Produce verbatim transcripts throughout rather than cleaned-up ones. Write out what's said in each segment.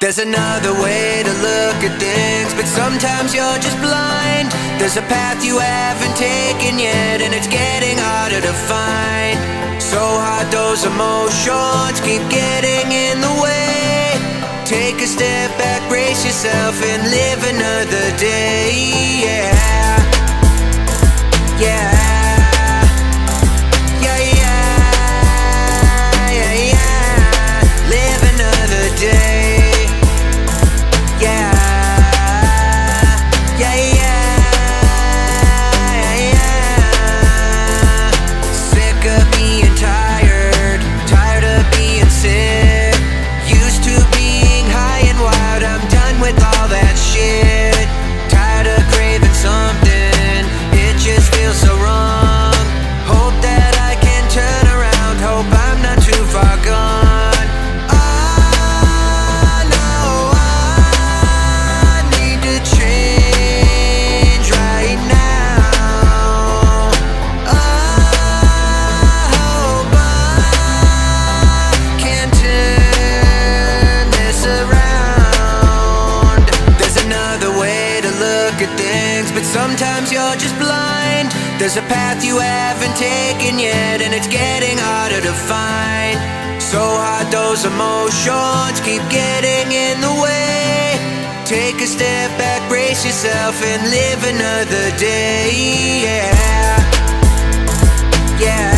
There's another way to look at things, but sometimes you're just blind. There's a path you haven't taken yet, and it's getting harder to find. So hard those emotions keep getting in the way. Take a step back, brace yourself, and live another day. Yeah, yeah. Sometimes you're just blind. There's a path you haven't taken yet, and it's getting harder to find. So hard those emotions keep getting in the way. Take a step back, brace yourself, and live another day. Yeah, yeah.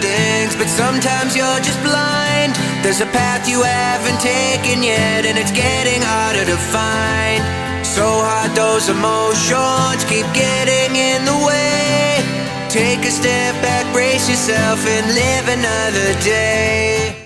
Things, but sometimes you're just blind. There's a path you haven't taken yet, and it's getting harder to find. So hard those emotions keep getting in the way. Take a step back, brace yourself, and live another day.